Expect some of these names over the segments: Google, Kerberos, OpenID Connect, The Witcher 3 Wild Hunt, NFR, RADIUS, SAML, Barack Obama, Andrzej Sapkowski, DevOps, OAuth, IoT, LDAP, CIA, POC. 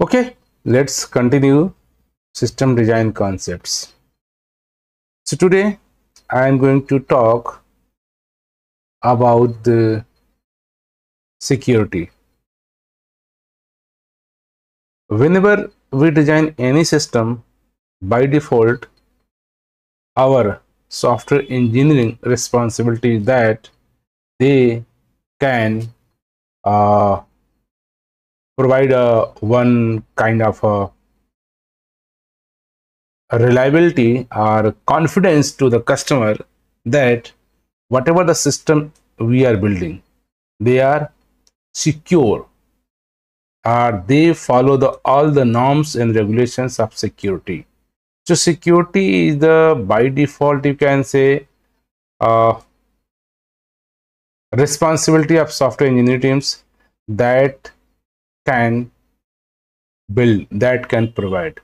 Okay, let's continue system design concepts. So today I am going to talk about the security. Whenever we design any system, by default our software engineering responsibility is that they can provide one kind of a reliability or confidence to the customer that whatever the system we are building, they are secure or they follow all the norms and regulations of security. So security is the, by default you can say, responsibility of software engineering teams that can build, that can provide.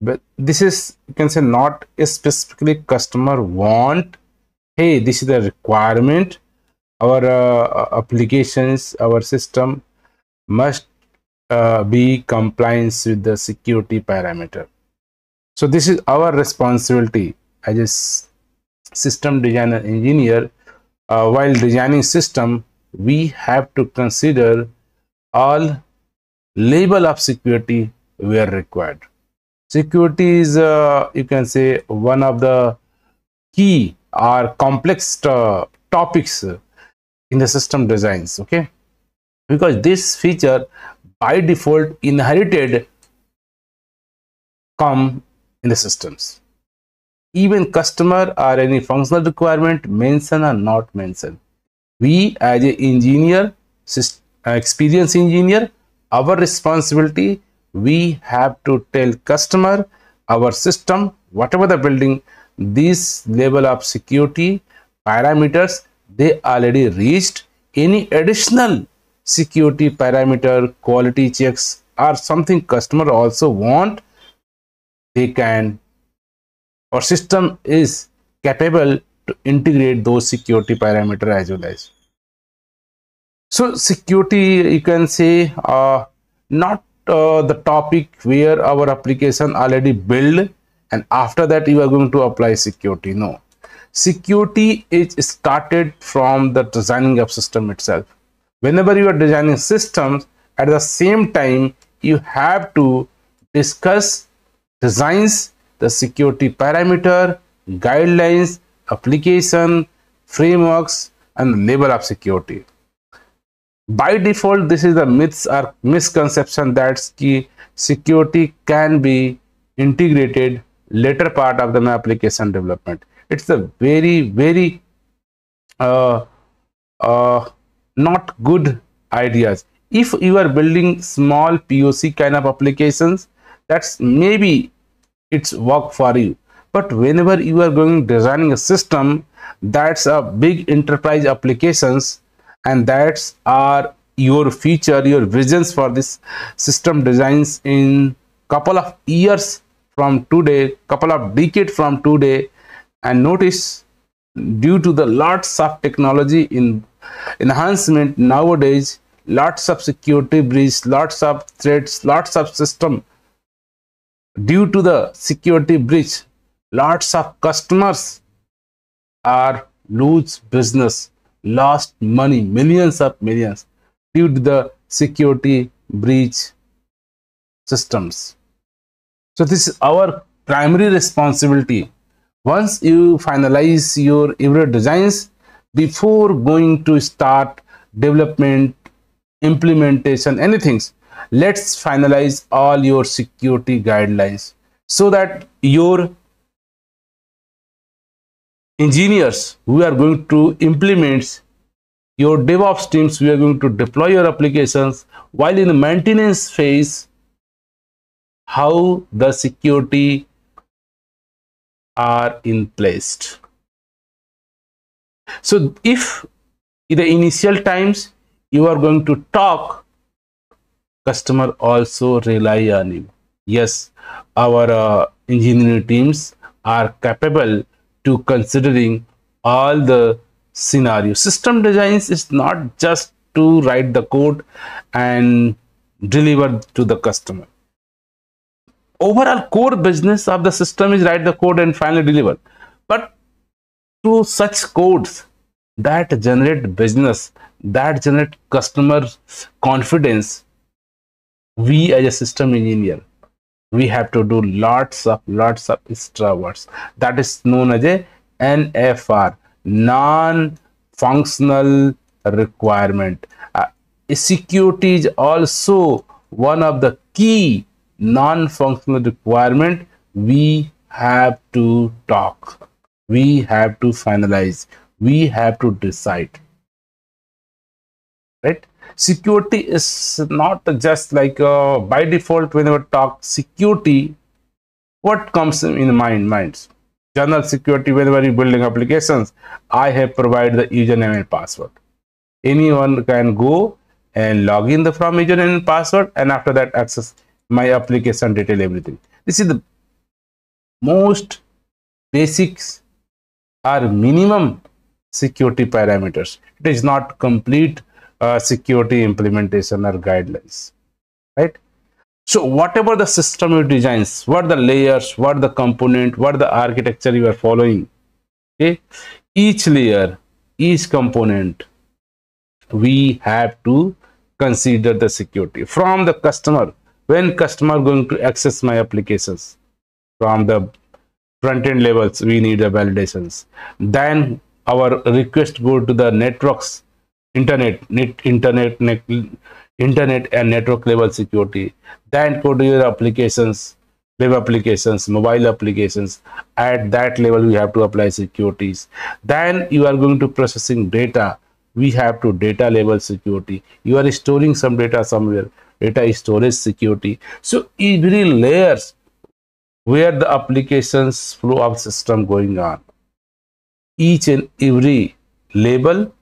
But this is, you can say, not a specifically customer want, hey, this is the requirement, our applications, our system must be compliance with the security parameter. So this is our responsibility as a system designer engineer. While designing system, we have to consider all level of security where required. Security is, you can say, one of the key or complex topics in the system designs, okay? Because this feature by default inherited come in the systems. Even customer or any functional requirement mention or not mention, we as an engineer, experienced engineer, our responsibility, we have to tell customer, our system, whatever the building, this level of security parameters they already reached. Any additional security parameter, quality checks or something customer also want, they can, our system is capable to integrate those security parameter as well as. So security, you can say, not the topic where our application already built and after that you are going to apply security. No, security is started from the designing of system itself. Whenever you are designing systems, at the same time you have to discuss designs, the security parameter, guidelines, application, frameworks, and level of security. By default, this is the myths or misconception that security can be integrated later part of the application development. It's a very, very not good ideas. If you are building small POC kind of applications, that's maybe it's work for you, but whenever you are going designing a system that's a big enterprise applications, and that's are your future, your visions for this system designs in couple of years from today, couple of decades from today. And notice, due to the lots of technology in enhancement nowadays, lots of security breach, lots of threats, lots of system. Due to the security breach, lots of customers are lose business, lost money, millions due to the security breach systems. So this is our primary responsibility. Once you finalize your every designs, before going to start development, implementation, anything, let's finalize all your security guidelines so that your engineers who are going to implement, your DevOps teams who are going to deploy your applications, while in the maintenance phase, how the security are in place. So if in the initial times you are going to talk, customer also rely on you. Yes, our engineering teams are capable to considering all the scenarios. System designs is not just to write the code and deliver to the customer. overall core business of the system is write the code and finally deliver. But through such codes that generate business, that generate customer confidence, we as a system engineer, we have to do lots of extra words. That is known as a NFR, non-functional requirement. Security is also one of the key non-functional requirement we have to talk, we have to finalize, we have to decide, right? Security is not just like by default. Whenever talk security, what comes in minds? General security. Whenever you building applications, I have provided the username and password. Anyone can go and log in the from username and password, and after that access my application detail, everything. This is the most basics or minimum security parameters. It is not complete security implementation or guidelines, right? So whatever the system you designs, what the layers, what the component, what the architecture you are following, okay, each layer, each component, we have to consider the security from the customer. When customer going to access my applications, from the front end levels we need the validations, then our request go to the networks, internet and network level security, then go to your applications, web applications, mobile applications. At that level we have to apply securities. Then you are going to processing data, we have to data level security. You are storing some data somewhere, data storage security. So every layers where the applications flow of system going on, each and every label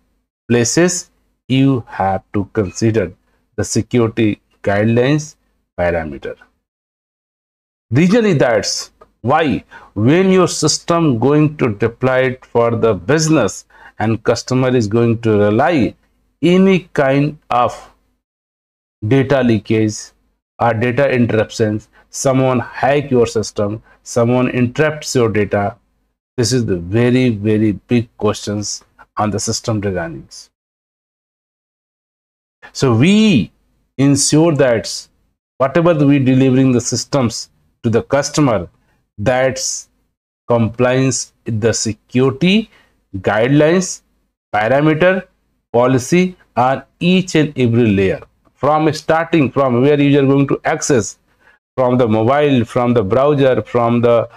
places, you have to consider the security guidelines parameter. Reason is that's why when your system going to deploy it for the business and customer is going to rely any kind of data leakage or data interruptions, someone hack your system, someone interrupts your data, this is the very, very big questions on the system designings. So we ensure that whatever we delivering the systems to the customer, that's compliance with the security guidelines, parameter, policy on each and every layer. From starting from where user going to access, from the mobile, from the browser, from the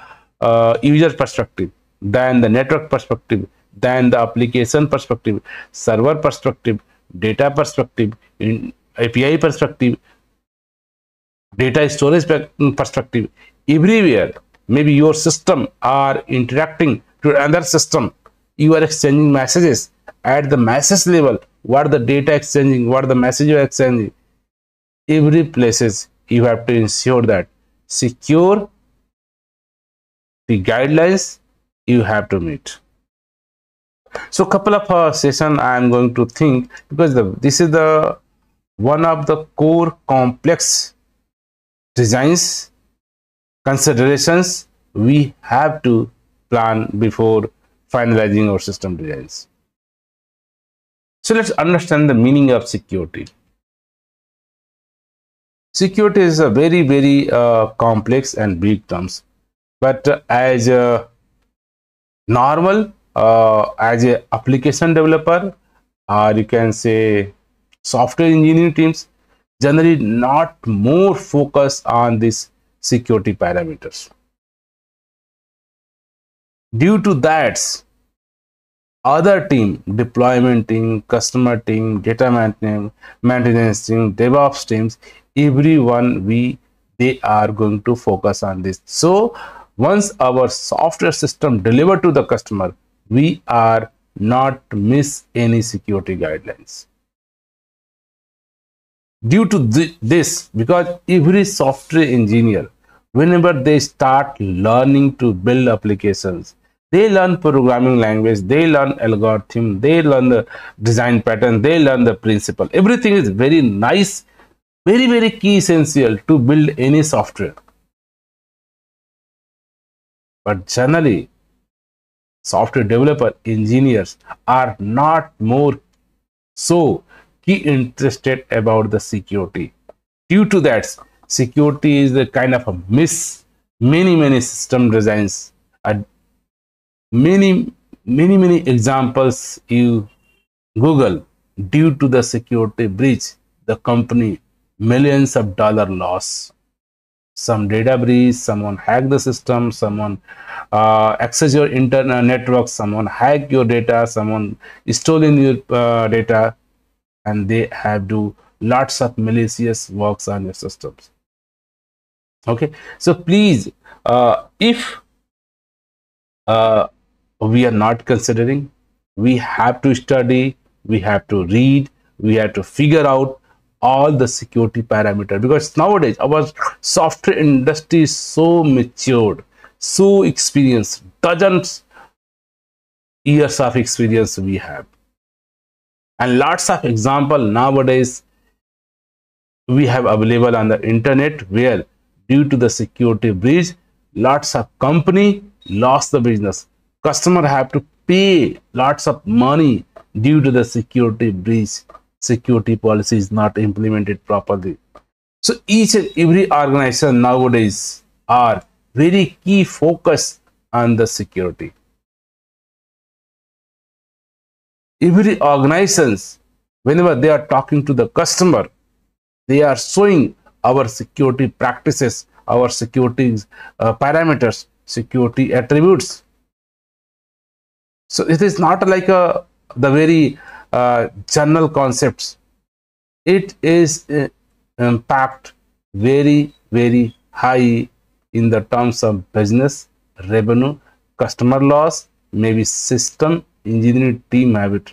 user perspective, then the network perspective, then the application perspective, server perspective, data perspective, in API perspective, data storage perspective, everywhere maybe your system are interacting to another system, you are exchanging messages. At the message level, what the data exchanging, what the message you are exchanging, every places you have to ensure that secure the guidelines you have to meet. So couple of session I am going to think, because this is the one of the core complex designs considerations we have to plan before finalizing our system designs. So let's understand the meaning of security. Security is a very, very complex and big terms, but as a normal as a application developer, or you can say software engineering teams, generally not more focus on these security parameters. Due to that, other team, deployment team, customer team, data maintenance team, DevOps teams, everyone they are going to focus on this. So once our software system delivered to the customer, we are not miss any security guidelines. Due to this, because every software engineer, whenever they start learning to build applications, they learn programming language, they learn algorithm, they learn the design pattern, they learn the principle. Everything is very nice, very, very key essential to build any software. But generally, software developer engineers are not more so key interested about the security. Due to that, security is the kind of a miss. Many system designs are many examples you Google. Due to the security breach, the company millions of dollar loss. Some data breach, someone hacked the system, someone access your internal network, someone hacked your data, someone stolen your data, and they have do lots of malicious works on your systems. Okay, so please, if we are not considering, we have to study, we have to read, we have to figure out all the security parameters, because nowadays our software industry is so matured, so experienced, dozens years of experience we have, and lots of example nowadays we have available on the internet, where due to the security breach, lots of company lost the business. Customer have to pay lots of money due to the security breach. Security policy is not implemented properly. So each and every organization nowadays are very key focus on the security. Every organizations, whenever they are talking to the customer, they are showing our security practices, our security parameters, security attributes. So it is not like a very general concepts. It is impact very high in the terms of business, revenue, customer loss, maybe system engineering team have it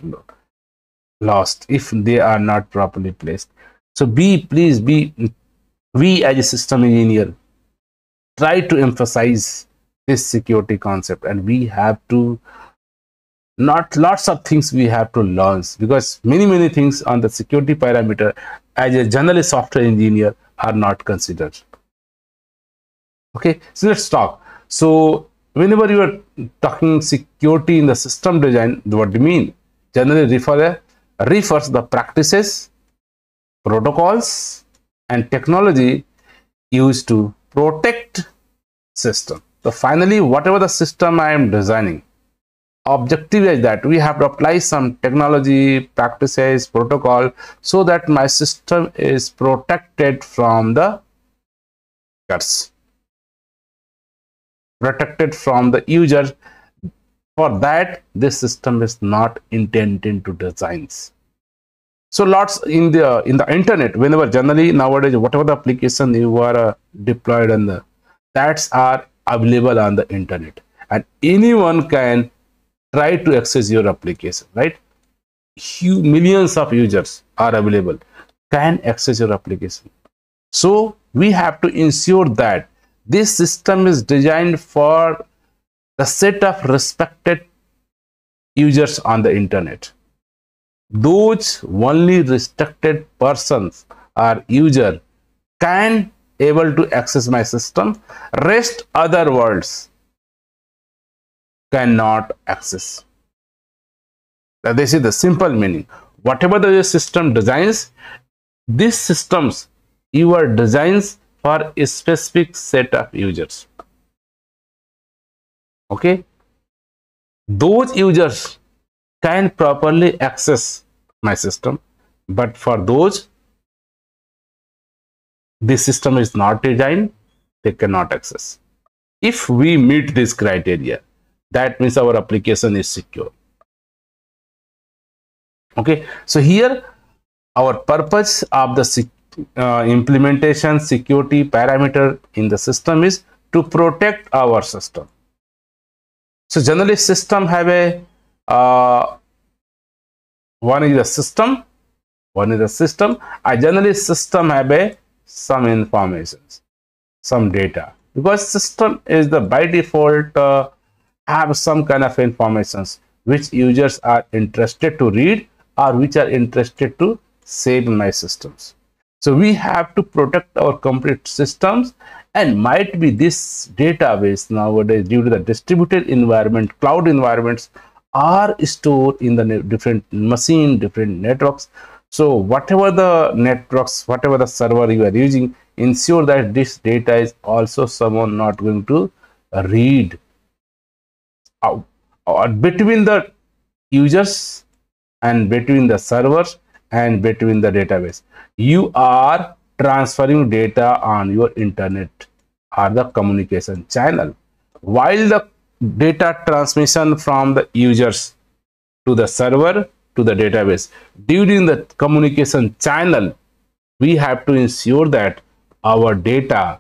lost if they are not properly placed. So we as a system engineer try to emphasize this security concept, and we have to not lots of things we have to learn, because many things on the security parameter as a general software engineer are not considered. Okay, so let's talk. So whenever you are talking security in the system design, what do you mean? Generally refers the practices, protocols, and technology used to protect system. So finally, whatever the system I am designing, objective is that we have to apply some technology, practices, protocol, so that my system is protected from the hackers, protected from the users. For that, this system is not intended to designs. So lots in the internet, whenever generally nowadays whatever the application you are deployed on the, that's are available on the internet, and anyone can try to access your application, right? Millions of users are available, can access your application. So we have to ensure that this system is designed for the set of respected users on the internet. Those only restricted persons or user can able to access my system. Rest other worlds cannot access. Now this is the simple meaning. Whatever the system designs, these systems you are designs for a specific set of users. Okay, those users can properly access my system, but for those this system is not designed, they cannot access. If we meet this criteria, that means our application is secure. Okay, so here our purpose of the implementation security parameter in the system is to protect our system. So generally system have a one is the system, and generally system have a some informations, some data, because system is the by default have some kind of informations which users are interested to read or which are interested to save in my systems. So we have to protect our complete systems, and might be this database nowadays, due to the distributed environment, cloud environments are stored in the different machine, different networks. So whatever the networks, whatever the server you are using, ensure that this data is also someone not going to read out. Between the users and between the servers and between the database, you are transferring data on your internet or the communication channel, while the data transmission from the users to the server to the database during the communication channel, we have to ensure that our data,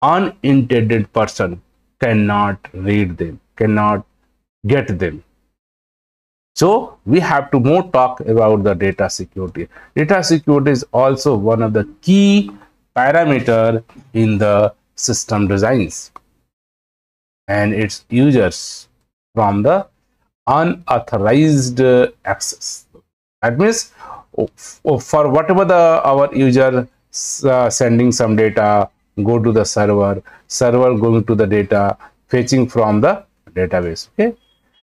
unintended person cannot read them, cannot get them. So we have to more talk about the data security. Data security is also one of the key parameter in the system designs, and its users from the unauthorized access. That means for whatever the our user sending some data go to the server, server going to the data, fetching from the database, okay,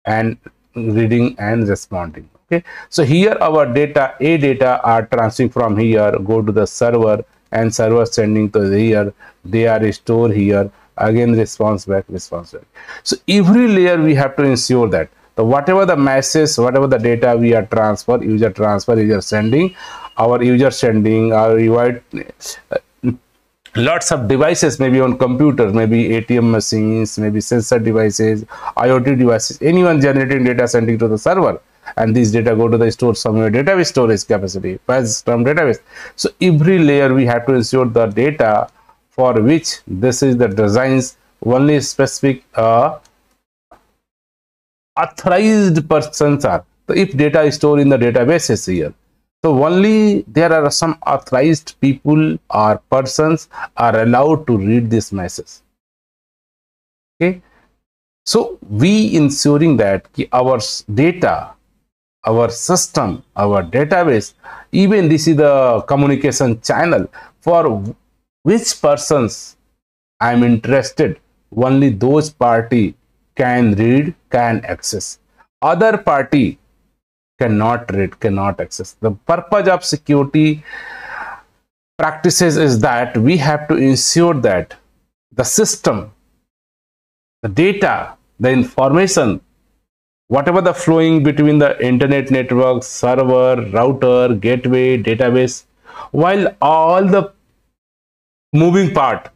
and reading and responding. Okay, so here our data data are transferring from here, go to the server, and server sending to here, they are stored here, again response back, response back. So every layer we have to ensure that the whatever the messages, whatever the data we are transfer, user sending, our user sending, our lots of devices, maybe on computers, maybe ATM machines, maybe sensor devices, IoT devices, anyone generating data sending to the server, and these data go to the store somewhere, database storage capacity, file system database. So every layer we have to ensure the data for which this is the designs, only specific authorized persons are. So if data is stored in the databases here, so only there are some authorized people or persons are allowed to read this message. Okay, so we ensuring that our data, our system, our database, even this is the communication channel, for which persons I am interested, only those party can read, can access. Other party cannot read, cannot access. The purpose of security practices is that we have to ensure that the system, the data, the information, whatever the flowing between the internet network, server, router, gateway, database, while all the moving part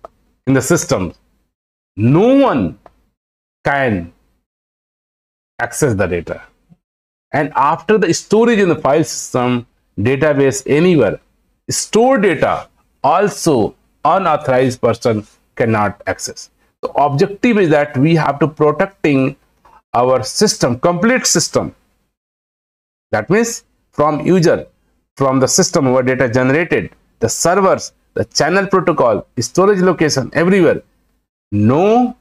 in the system, no one can access the data. And after the storage in the file system, database, anywhere, store data also unauthorized person cannot access. The objective is that we have to protecting our system, complete system. That means from user, from the system where data generated, the servers, the channel protocol, storage location, everywhere, no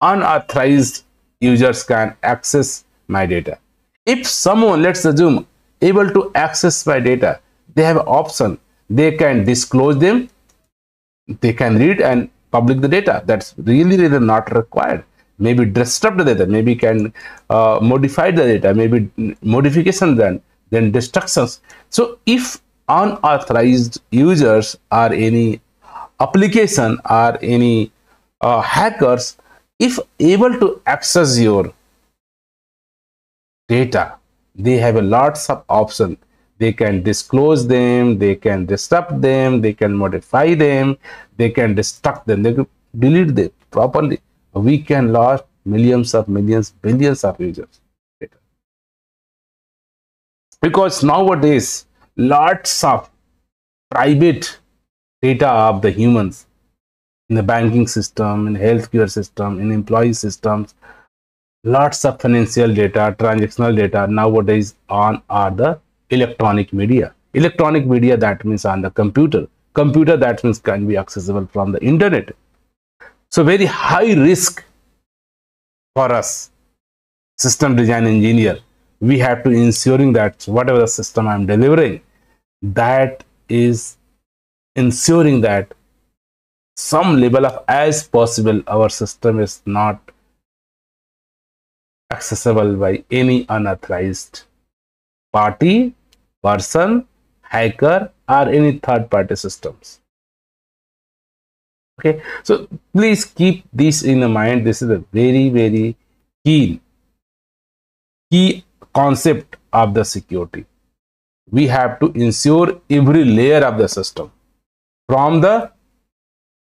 unauthorized users can access my data. If someone, let's assume, able to access my data, they have option, they can disclose them, they can read and public the data. That's really, really not required. Maybe disrupt the data, maybe can modify the data, maybe modification then destructions. So if unauthorized users or any application or any hackers, if able to access your data, they have a lots of option. They can disclose them, they can disrupt them, they can modify them, they can destruct them, they can delete them properly. We can lose millions of millions, billions of users data, because nowadays lots of private data of the humans in the banking system, in healthcare system, in employee systems. Lots of financial data, transactional data nowadays on are the electronic media. Electronic media, that means on the computer. Computer, that means can be accessible from the internet. So very high risk for us, system design engineer. We have to ensuring that whatever the system I'm delivering, that is ensuring that some level of as possible our system is not accessible by any unauthorized party, person, hacker, or any third-party systems. Okay, so please keep this in the mind. This is a very, very key concept of the security. We have to ensure every layer of the system, from the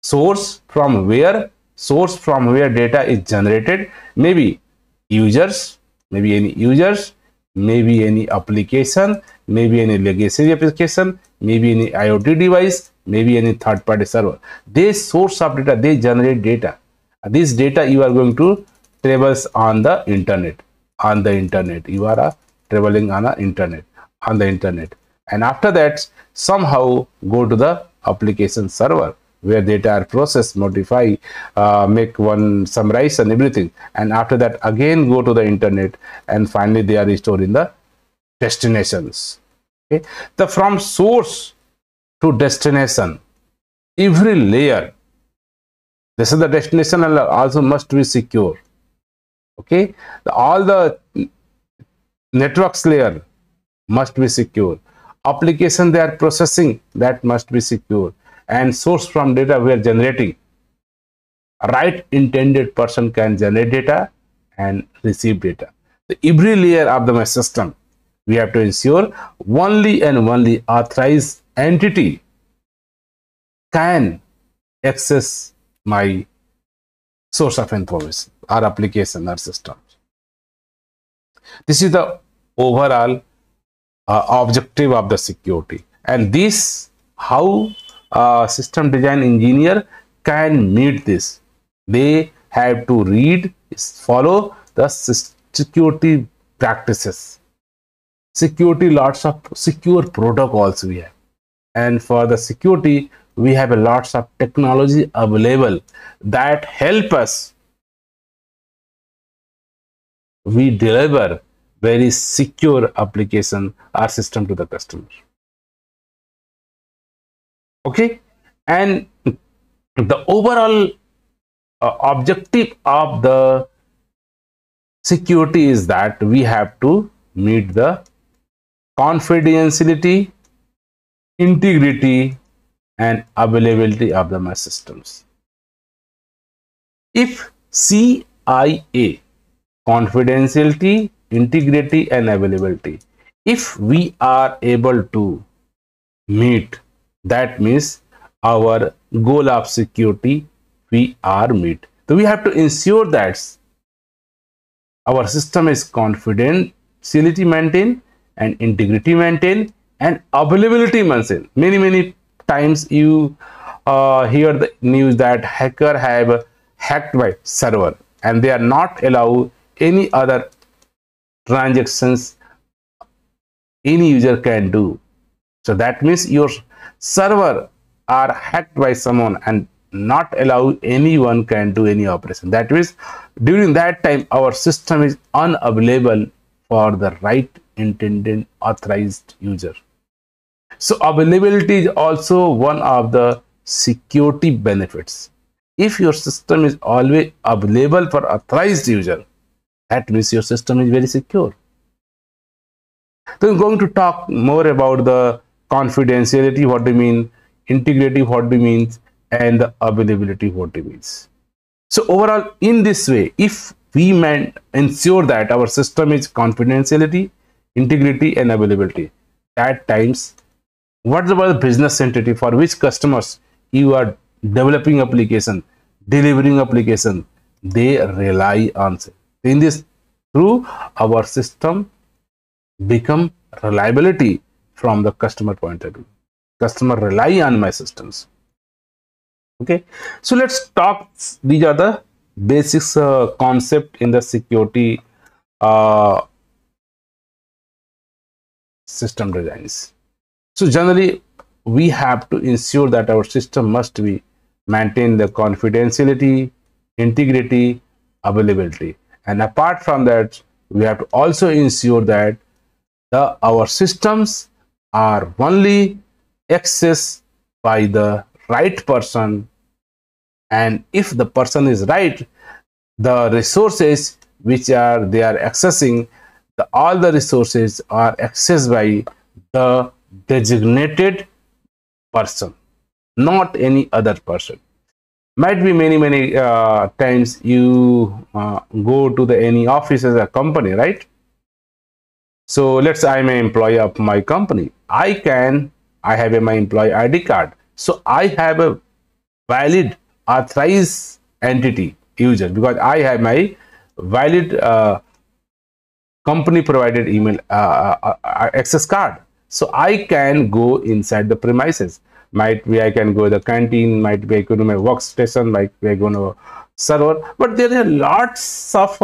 source, from where data is generated, maybe users, maybe any users, maybe any application, maybe any legacy application, maybe any IoT device, maybe any third-party server. They source of data, they generate data. This data you are going to traverse on the internet. On the internet, you are traveling on the internet. On the internet, and after that, somehow go to the application server where data are processed, modify, make one summarize and everything. And after that, again go to the internet, and finally they are stored in the destinations. Okay, the from source to destination, every layer. This is the destination also must be secure. Okay, all the networks layer must be secure. Application they are processing, that must be secure. And source from data we are generating, right intended person can generate data and receive data. So every layer of the system, we have to ensure only and only authorized entity can access my source of information or application or system. This is the overall objective of the security, and this how system design engineer can meet this. They have to read, follow the security practices, security, lots of secure protocols we have, and for the security we have a lots of technology available that help us we deliver very secure application or system to the customer. Okay, and the overall objective of the security is that we have to meet the confidentiality, integrity, and availability of the systems. If CIA, confidentiality, integrity, and availability, if we are able to meet, that means our goal of security we are meet. So we have to ensure that our system is confidentiality maintained and integrity maintained and availability maintained. Many times you hear the news that hacker have hacked my server and they are not allowed any other transactions any user can do. So that means your server are hacked by someone and not allow anyone can do any operation. That means during that time our system is unavailable for the right intended authorized user. So availability is also one of the security benefits. If your system is always available for authorized user, that means your system is very secure. So I'm going to talk more about the confidentiality, what do you mean, integrity, what do you mean, and the availability, what it means. So overall, in this way, if we ensure that our system is confidentiality, integrity, and availability, at times, what about the business entity for which customers you are developing application, delivering application, they rely on it. In this, through our system, become reliability from the customer point of view. Customer rely on my systems. Okay, so let's talk. These are the basics concept in the security system designs. So generally, we have to ensure that our system must be maintain the confidentiality, integrity, availability, and apart from that, we have to also ensure that our systems are only accessed by the right person, and if the person is right, the resources which are they are accessing, all the resources are accessed by the designated person, not any other person. Might be many times you go to the any office as a company, right? So let's say I'm an employee of my company. I have my employee ID card, so I have a valid authorized entity user because I have my valid company provided email access card. So I can go inside the premises. Might be I can go to the canteen, might be I go to my workstation, might be I go to a server. But there are lots of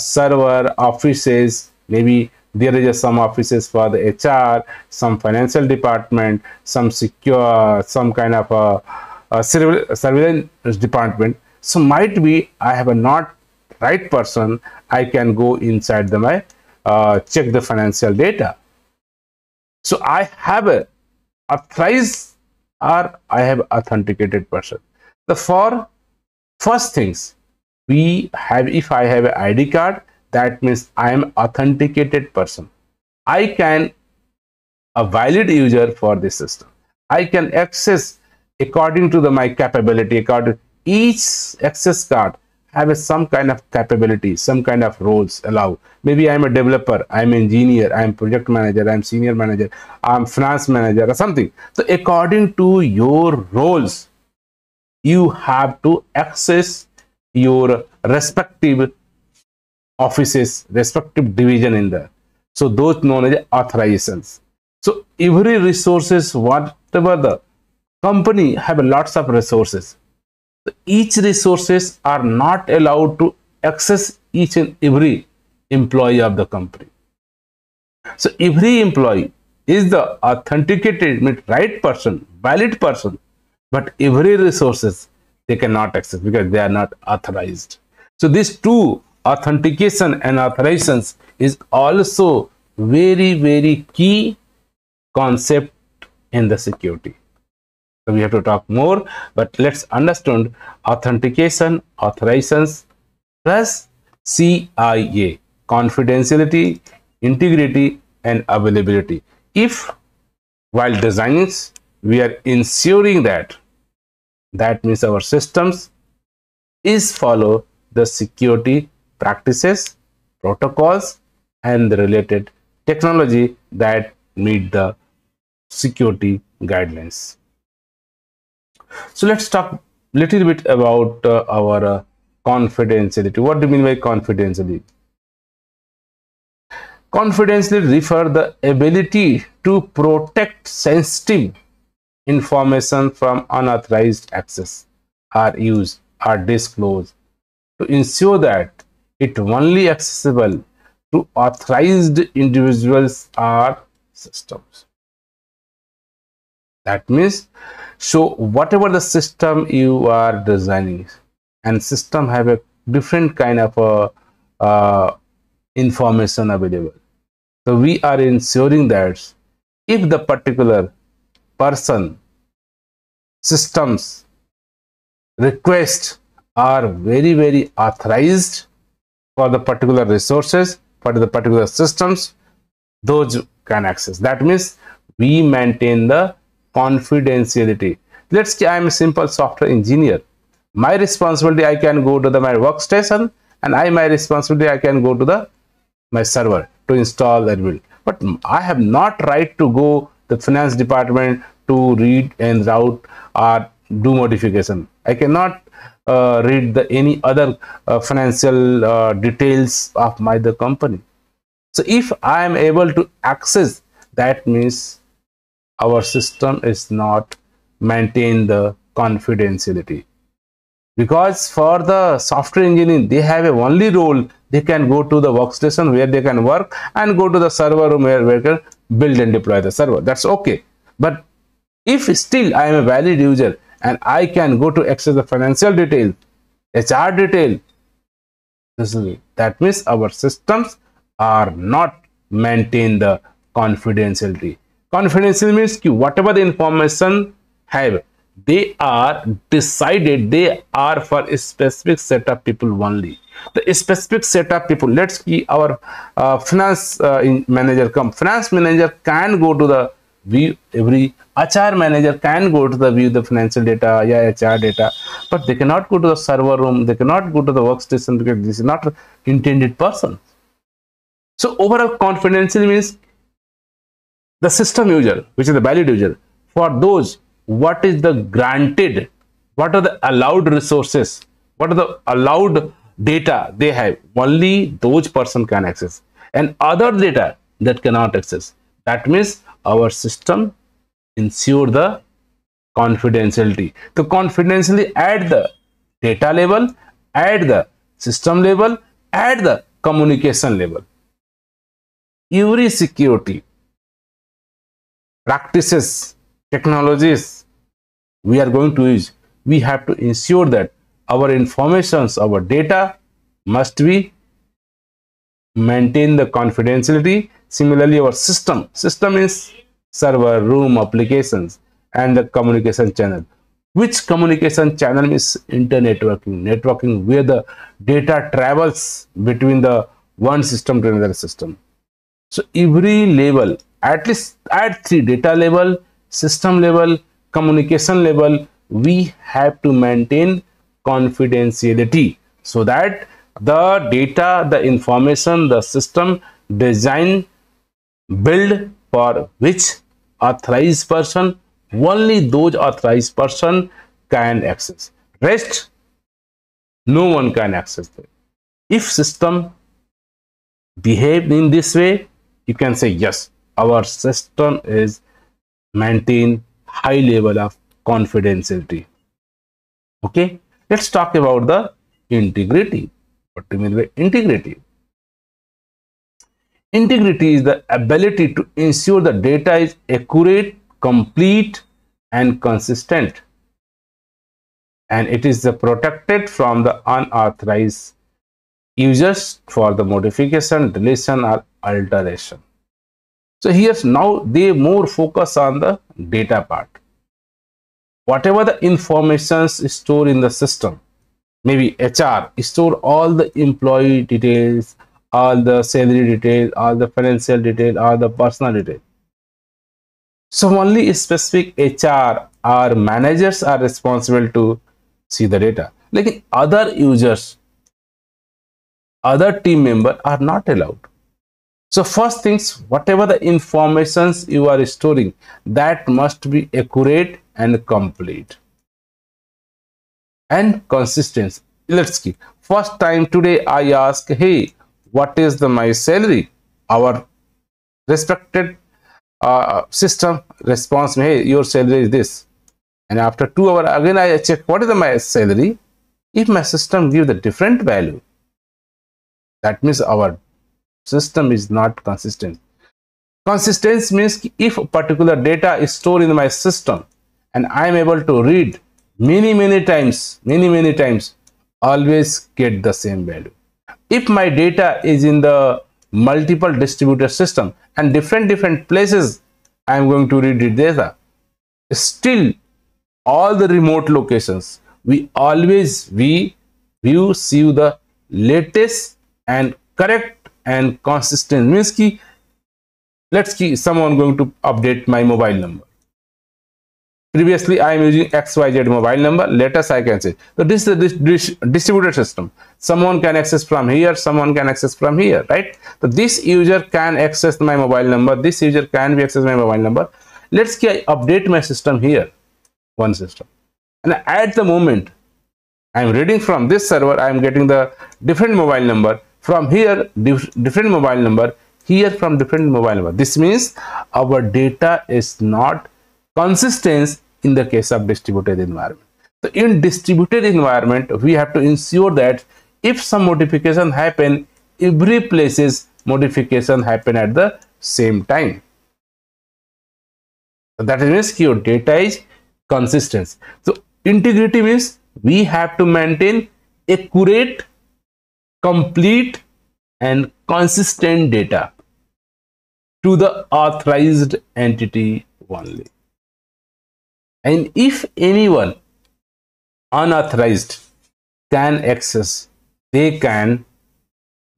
server offices. Maybe there is some offices for the HR, some financial department, some secure, some kind of a surveillance department. So might be I have a not right person. I can go inside the my check the financial data. So I have a authorized or I have authenticated person. The for first things we have, if I have an ID card, that means I am authenticated person. I can a valid user for this system. I can access according to the my capability. According each access card have some kind of capability, some kind of roles allow. Maybe I'm a developer, I'm engineer, I'm project manager, I'm senior manager, I'm finance manager or something. So according to your roles, you have to access your respective offices, respective division in there. So those known as authorizations. So every resources, whatever the company have lots of resources. Each resources are not allowed to access each and every employee of the company. So every employee is the authenticated right person, valid person, but every resources they cannot access because they are not authorized. So these two, authentication and authorizations, is also very, very key concept in the security. So we have to talk more, but let's understand authentication, authorizations, plus CIA, confidentiality, integrity, and availability. If while designing, we are ensuring that means our systems is follow the security practices, protocols, and the related technology that meet the security guidelines. So let's talk little bit about our confidentiality. What do you mean by confidentiality? Confidentiality refers the ability to protect sensitive information from unauthorized access or use or disclose, to ensure that it only accessible to authorized individuals or systems. That means, so whatever the system you are designing, and system have a different kind of information available. So we are ensuring that if the particular person, systems, requests are very, very authorized for the particular resources, for the particular systems, those can access. That means we maintain the confidentiality. Let's say I am a simple software engineer. My responsibility, I can go to my workstation, and my responsibility, I can go to my server to install that build. But I have not right to go to the finance department to read and route or do modification. I cannot read any other financial details of the company. So if I am able to access, that means our system is not maintain the confidentiality, because for the software engineering they have a only role. They can go to the workstation where they can work, and go to the server room where they can build and deploy the server. That's okay. But if still I am a valid user and I can go to access the financial detail, HR detail, that means our systems are not maintain the confidentiality. Confidential means ki whatever the information have, they are decided, they are for a specific set of people only. The specific set of people, let's see our finance manager come. Finance manager can go to the view, every HR manager can go to the view the financial data, yeah, HR data, but they cannot go to the server room, they cannot go to the workstation because this is not intended person. So overall confidential means the system user, which is the valid user, for those what is the granted, what are the allowed resources, what are the allowed data they have, only those person can access, and other data that cannot access. That means our system ensure the confidentiality. So confidentially at the data level, at the system level, at the communication level. Every security practices, technologies we are going to use, we have to ensure that our informations, our data must be maintain the confidentiality. Similarly, our system is server, room, applications, and the communication channel. Which communication channel is internetworking, networking, where the data travels between the one system to another system. So every level, at least at three, data level, system level, communication level, we have to maintain confidentiality so that the data, the information, the system design build for which authorized person, only those authorized person can access, rest no one can access it. If system behave in this way, you can say yes, our system is maintain high level of confidentiality. Okay, let's talk about the integrity. What do you mean by integrity? Integrity is the ability to ensure the data is accurate, complete, and consistent, and it is protected from the unauthorized users for the modification, deletion, or alteration. So here's now they more focus on the data part. Whatever the information stored in the system, maybe HR store all the employee details, all the salary details, all the financial details, all the personal details. So only specific HR or managers are responsible to see the data. Like other users, other team members are not allowed. So first things, whatever the information you are storing, that must be accurate and complete and consistent. Let's see. First time today I ask, hey, what is my salary? Our respected system responds me, hey, your salary is this. And after 2 hours again I check what is my salary. If my system gives a different value, that means our system is not consistent. Consistency means if particular data is stored in my system and I am able to read many times, always get the same value. If my data is in the multiple distributed system and different places I am going to read the data, still all the remote locations, we see the latest and correct and consistent. Means ki, let's see, someone going to update my mobile number. Previously I am using XYZ mobile number, later I can say. So this is the distributed system. Someone can access from here, someone can access from here, right? So this user can access my mobile number, this user can be access my mobile number. Let's see, I update my system here, one system. And at the moment, I am reading from this server, I am getting the different mobile number. From here, different mobile number, here from different mobile number. This means our data is not consistent in the case of distributed environment. So in distributed environment, we have to ensure that if some modification happen, every place's modification happen at the same time. So that means your data is consistent. So integrity means we have to maintain accurate, complete, and consistent data. to the authorized entity only. And if anyone unauthorized can access, they can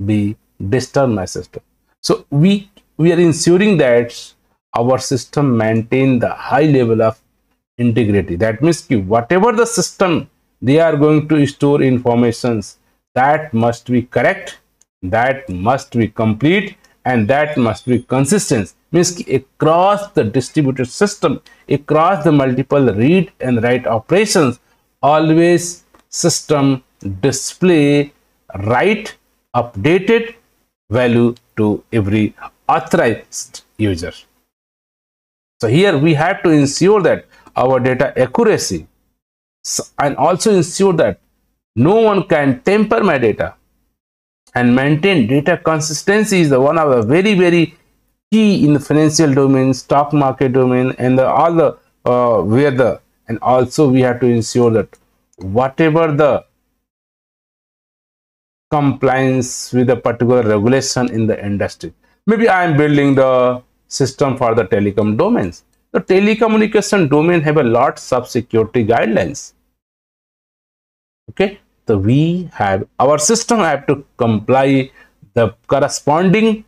be disturb my system. So we are ensuring that our system maintain the high level of integrity. That means whatever the system they are going to store informations, that must be correct, that must be complete, and that must be consistent. Means across the distributed system, across the multiple read and write operations, always system display right updated value to every authorized user. So here we have to ensure that our data accuracy, and also ensure that no one can tamper my data, and maintain data consistency is the one of the very, very key in the financial domain, stock market domain, and and also we have to ensure that whatever the compliance with a particular regulation in the industry. Maybe I am building the system for the telecom domains. The telecommunication domain have a lot of security guidelines. Okay, so we have our system have to comply the corresponding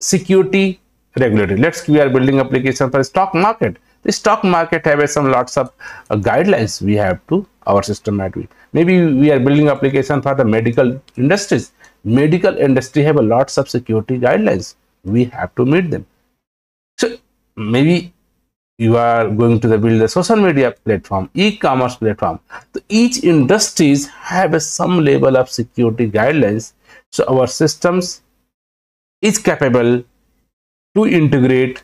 security regulatory. Let's we are building application for stock market. The stock market have some lots of guidelines we have to our system might be. Maybe we are building application for the medical industries. Medical industry have a lots of security guidelines. We have to meet them. So maybe you are going to build the social media platform, e-commerce platform. So each industries have some level of security guidelines. So our systems is capable to integrate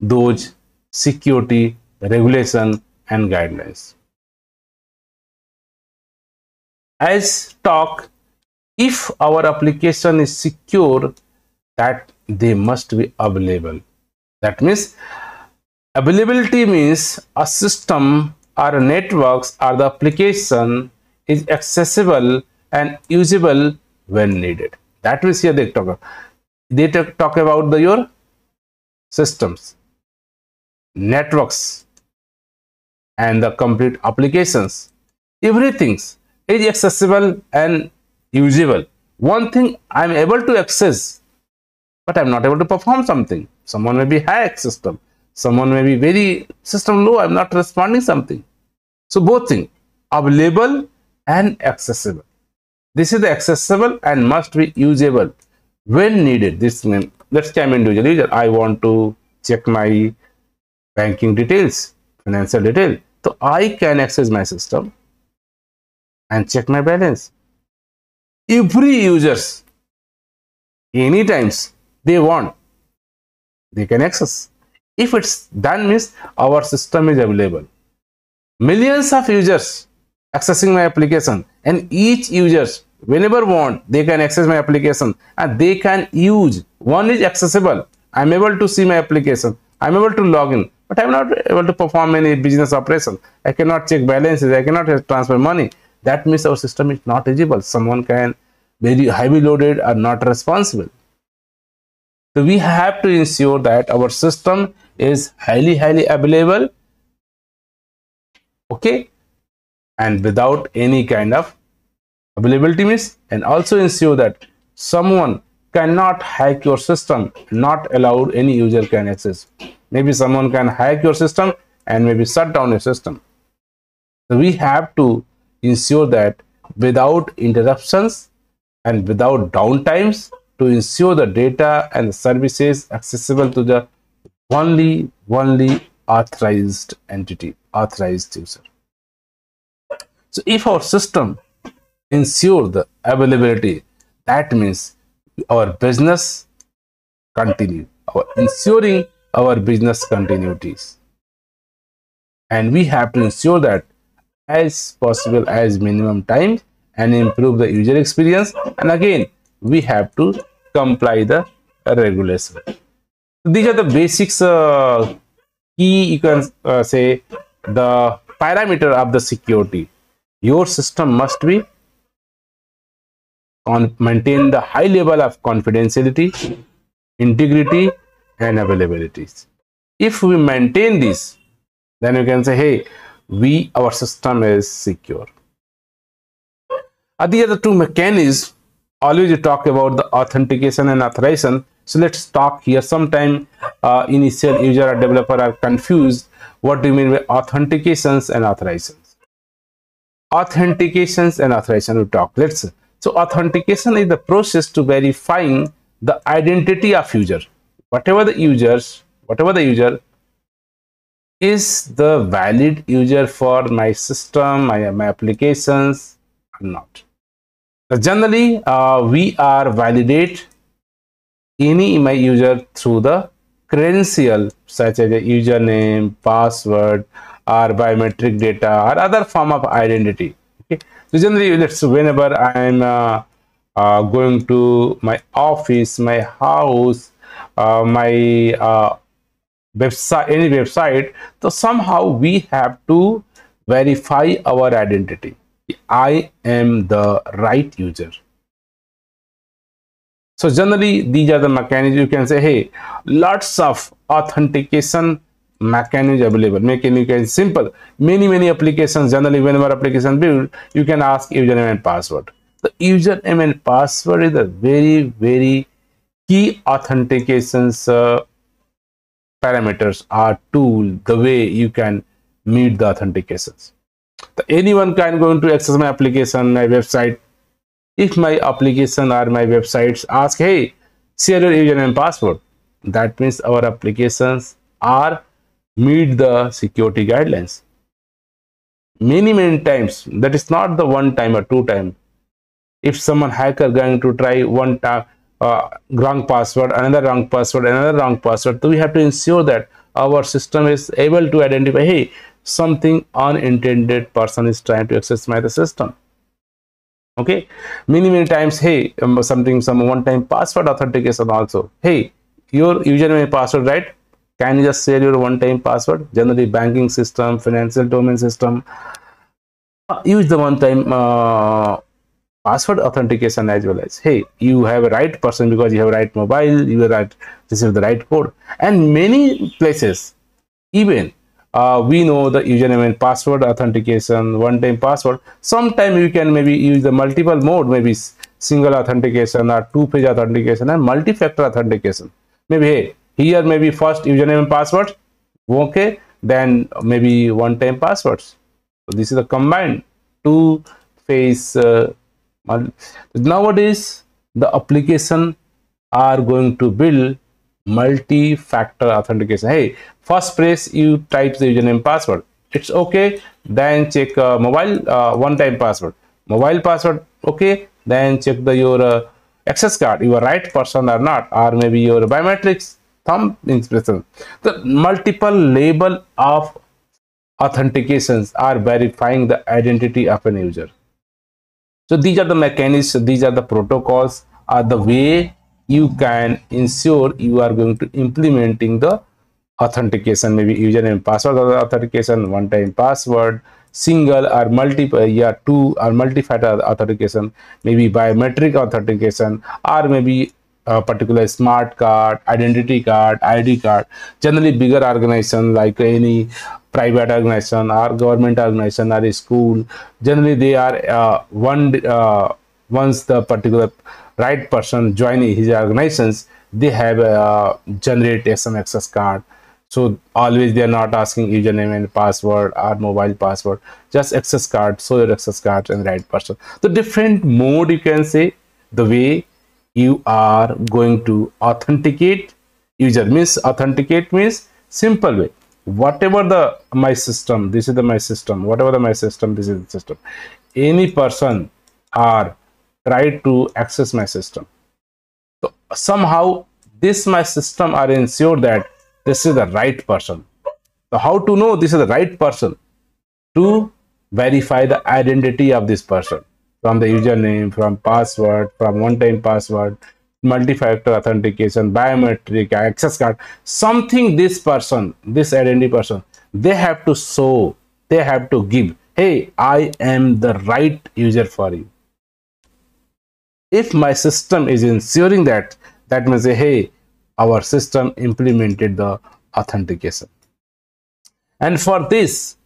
those security regulation and guidelines. As talk, if our application is secure, that they must be available. That means availability means a system or networks or the application is accessible and usable when needed. That means here they talk about your systems, networks, and the complete applications. Everything is accessible and usable. One thing I'm able to access, but I'm not able to perform something. Someone may be high access system, someone may be very system low, I'm not responding something. So both things, available and accessible. This is the accessible and must be usable when needed. This name, let's say I'm an individual user, I want to check my banking details, financial detail. So I can access my system and check my balance. Every users, any times they want, they can access. If it's done means our system is available. Millions of users accessing my application, and each users whenever want they can access my application and they can use. One is accessible. I'm able to see my application. I'm able to log in, but I'm not able to perform any business operation. I cannot check balances. I cannot transfer money. That means our system is not usable. Someone can very heavy loaded or not responsible. So we have to ensure that our system is highly available, okay, and without any kind of availability miss, and also ensure that someone cannot hack your system, not allowed any user can access. Maybe someone can hack your system and maybe shut down your system. So we have to ensure that without interruptions and without downtimes, to ensure the data and the services accessible to the only authorized entity, authorized user. So if our system ensure the availability, that means our business continue, ensuring our business continuities. And we have to ensure that as possible as minimum time and improve the user experience, and again we have to comply the regulation. These are the basics, key, you can say the parameter of the security. Your system must be maintain the high level of confidentiality, integrity, and availabilities. If we maintain this, then you can say, hey, our system is secure. Are the other two mechanisms? Always you talk about the authentication and authorization. So let's talk here. Sometime initial user or developer are confused. What do you mean by authentications and authorizations? Authentications and authorization we talk. So authentication is the process to verifying the identity of user. Whatever the user is the valid user for my system, my applications or not. So generally we are validate any my user through the credential such as a username, password, or biometric data or other form of identity. Okay. So generally, whenever I am going to my office, my house, my website, any website, so somehow we have to verify our identity. I am the right user. So generally, these are the mechanisms. You can say, hey, lots of authentication mechanisms available, making it simple. Many applications, generally whenever application build, you can ask username and password. The username and password is a very, very key authentications parameters or tool, the way you can meet the authentications. Anyone can go into access my application, my website. If my application or my websites ask, hey, share your username and password, that means our applications are meet the security guidelines. Many times, that is not the one time or two time. If someone hacker going to try one time wrong password, another wrong password, another wrong password, so we have to ensure that our system is able to identify, hey, something unintended person is trying to access my system. Okay, many times, hey, some one-time password authentication also. Hey, your username and password, right? Can you just share your one-time password? Generally, banking system, financial domain system use the one-time password authentication as well as, hey, you have a right person because you have a right mobile, you are right, this is the right code. And many places, even we know the username and password authentication, one-time password. Sometimes you can maybe use the multiple mode, maybe single authentication or two-phase authentication and multi-factor authentication. Maybe hey, here maybe first username and password, okay, then maybe one-time passwords. So this is a combined two-phase. Nowadays, the application are going to build multi-factor authentication. Hey, first place you type the username password, it's okay, then check mobile one-time password, mobile password, okay, then check your access card, you are right person or not, or maybe your biometrics, thumb impression. The multiple label of authentications are verifying the identity of an user. So these are the mechanisms, these are the protocols, are the way you can ensure you are going to implementing the authentication, maybe username password authentication, one-time password, single or multiple, two or multi-factor authentication, maybe biometric authentication, or maybe a particular smart card, identity card, ID card. Generally, bigger organization like any private organization or government organization or a school, generally they are once the particular right person joining his organizations, they have generate some access card. So always they are not asking username and password or mobile password, just access card, so your access card and right person. The different mode, you can say, the way you are going to authenticate user. Means authenticate means simple way, whatever the my system, this is the my system, whatever the my system, this is the system, any person are try to access my system. So somehow this my system are ensure that this is the right person. So how to know this is the right person? To verify the identity of this person from the username, from password, from one-time password, multi-factor authentication, biometric, access card, something this person, this identity person, they have to show, they have to give, hey, I am the right user for you. If my system is ensuring that, that means, hey, our system implemented the authentication. And for this,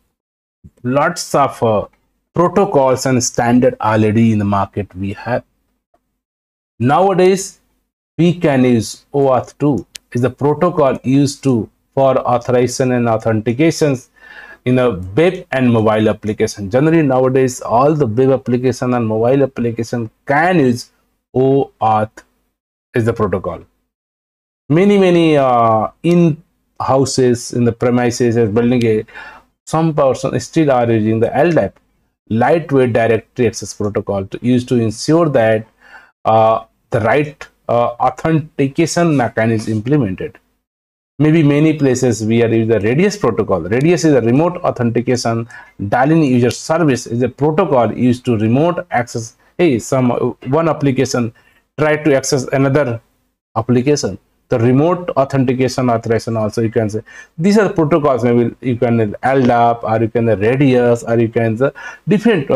lots of protocols and standard already in the market we have. Nowadays, we can use OAuth 2 is the protocol used to for authorization and authentications in a web and mobile application. Generally nowadays, all the web application and mobile application can use OAuth is the protocol. Many in houses, in the premises, as building a some person still are using the LDAP, lightweight directory access protocol, to use to ensure that the right authentication mechanism implemented. Maybe many places we are using the RADIUS protocol. RADIUS is a remote authentication dial-in user service, is a protocol used to remote access. Hey, one application try to access another application. The remote authorization also you can say. These are protocols, maybe you can LDAP or you can the RADIUS or you can the different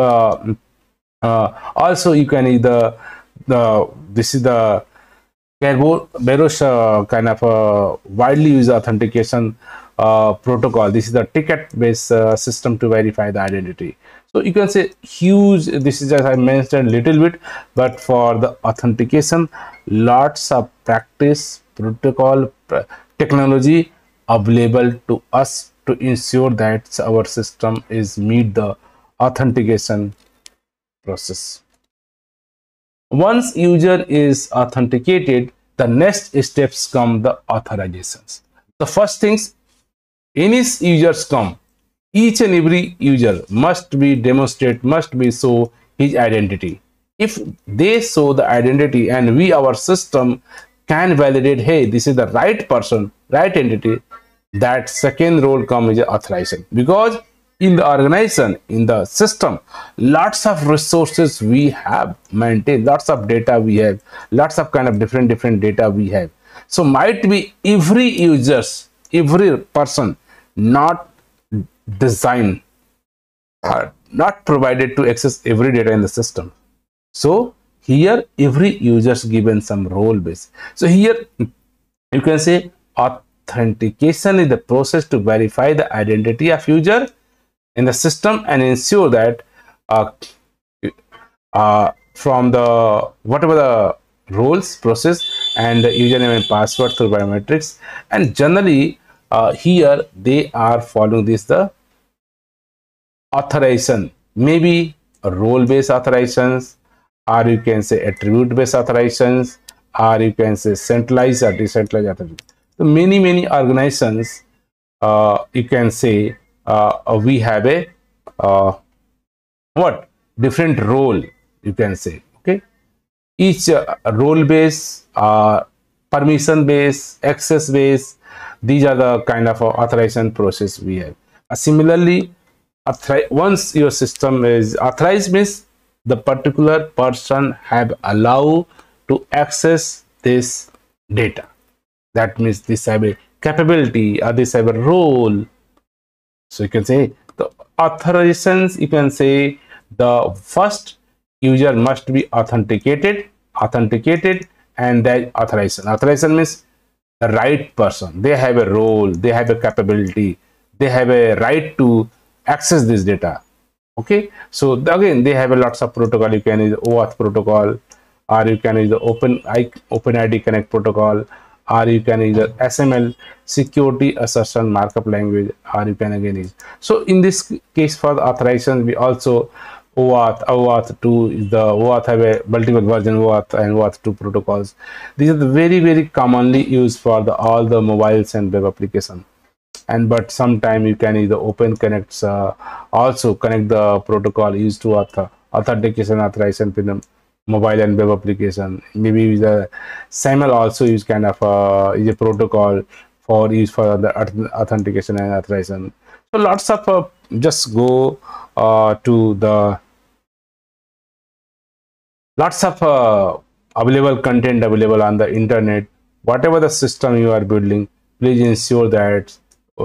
also you can either this is the Kerberos kind of widely used authentication protocol. This is the ticket-based system to verify the identity. So you can say huge, this is as I mentioned little bit, but for the authentication, lots of practice, protocol, technology available to us to ensure that our system is meet the authentication process. Once user is authenticated, the next steps come the authorizations. The first things, any users come, each and every user must show his identity. If they show the identity and we our system can validate, hey, this is the right person, right entity, that second role comes is authorization. Because in the organization, in the system, lots of resources we have maintained, lots of data we have, lots of kind of different data we have. So might be every users, every person not designed or not provided to access every data in the system. So here every users given some role base. So here you can say authentication is the process to verify the identity of user in the system and ensure that from the whatever the roles process and the username and password through biometrics, and generally here they are following this the authorization, maybe role based authorizations, or you can say attribute based authorizations, or you can say centralized or decentralized authorizations. So many organizations you can say we have a what different role you can say. Okay, each role based, permission based, access based, these are the kind of authorization process we have. Similarly, once your system is authorized means the particular person have allowed to access this data. That means this have a capability or this have a role. So you can say the authorizations, you can say the first user must be authenticated, and that authorization. Authorization means the right person. They have a role, they have a capability, they have a right to access this data. Okay, so again they have a lots of protocol. You can use the OAuth protocol, or you can use the OpenID Connect protocol, or you can use the SAML security assertion markup language, or you can again use. So in this case for the authorization, we also OAuth 2 is the OAuth have a multiple version, OAuth and OAuth 2 protocols. These are the very commonly used for the all the mobiles and web application. And but sometime you can either open connects also connect the protocol used to authentication authorization in mobile and web application. Maybe the SAML also is kind of is a protocol for use for the authentication and authorization. So lots of just go to the lots of available content available on the internet. Whatever the system you are building, please ensure that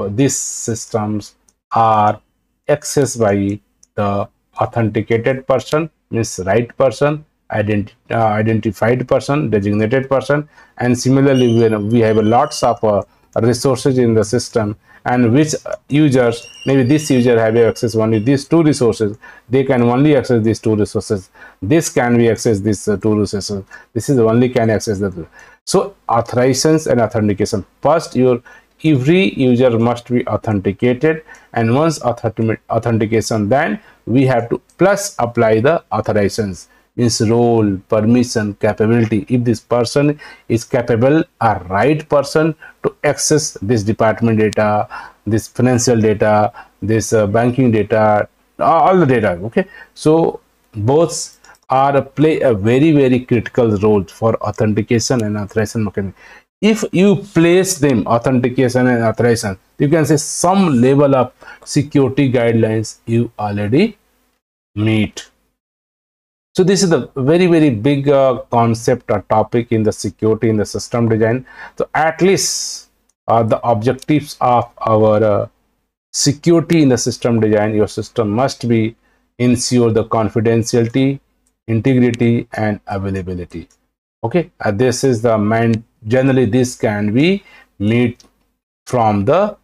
these systems are accessed by the authenticated person, means right person, identified person, designated person, and similarly we have lots of resources in the system, and which users, maybe this user have access only these two resources, they can only access these two resources, this can be accessed these two resources, this is only can access the two. So authorizations and authentication, first your every user must be authenticated, and once authentication, then we have to plus apply the authorizations, means role, permission, capability. If this person is capable or right person to access this department data, this financial data, this banking data, all the data, okay. So both are play a very, very critical role for authentication and authorization mechanism. If you place them, authentication and authorization, you can say some level of security guidelines you already meet. So this is the very, very big concept or topic in the security in the system design. So at least the objectives of our security in the system design, your system must be ensure the confidentiality, integrity, and availability. Okay, this is the main. Generally this can be made from the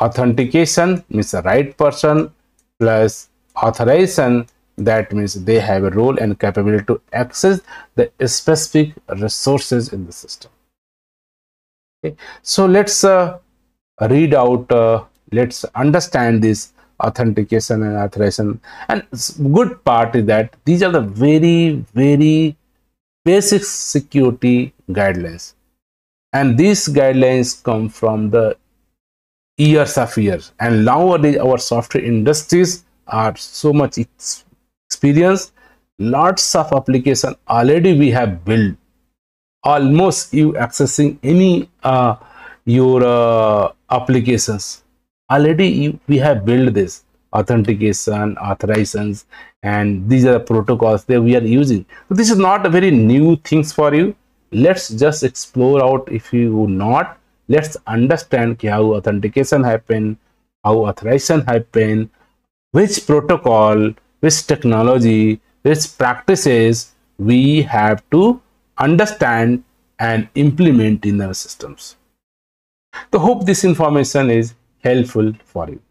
authentication, means the right person, plus authorization, that means they have a role and capability to access the specific resources in the system. Okay, so let's read out, let's understand this authentication and authorization. And good part is that these are the very, very basic security guidelines, and these guidelines come from the years, and nowadays our software industries are so much experience, lots of application already we have built. Almost you accessing any your applications already we have built this authentication, authorizations, and these are the protocols that we are using. So this is not a very new things for you. Let's just explore out. If you not, let's understand how authentication happen, how authorization happen, which protocol, which technology, which practices we have to understand and implement in our systems. So hope this information is helpful for you.